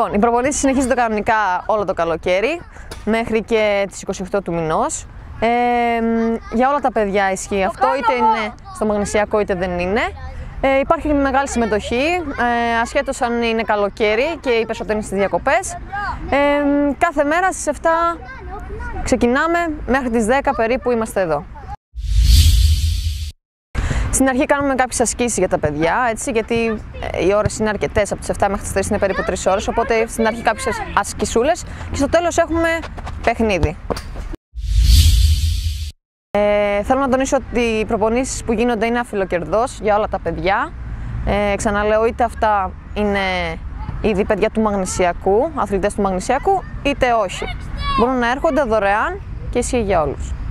Λοιπόν, οι προπονήσεις συνεχίζονται κανονικά όλο το καλοκαίρι, μέχρι και τις 28 του μηνός. Για όλα τα παιδιά ισχύει αυτό, είτε είναι στο Μαγνησιακό είτε δεν είναι. Υπάρχει μεγάλη συμμετοχή, ασχέτως αν είναι καλοκαίρι και οι περισσότεροι είναι στις διακοπές. Κάθε μέρα στις 7 ξεκινάμε, μέχρι τις 10 περίπου είμαστε εδώ. Στην αρχή κάνουμε κάποιες ασκήσεις για τα παιδιά, έτσι, γιατί οι ώρες είναι αρκετές, από τις 7 μέχρι τις 3 είναι περίπου 3 ώρες, οπότε στην αρχή κάποιες ασκησούλες και στο τέλος έχουμε παιχνίδι. Θέλω να τονίσω ότι οι προπονήσεις που γίνονται είναι αφιλοκερδός για όλα τα παιδιά. Ξαναλέω, είτε αυτά είναι ήδη παιδιά του Μαγνησιακού, αθλητές του Μαγνησιακού, είτε όχι. Μπορούν να έρχονται δωρεάν και ισχύει για όλους.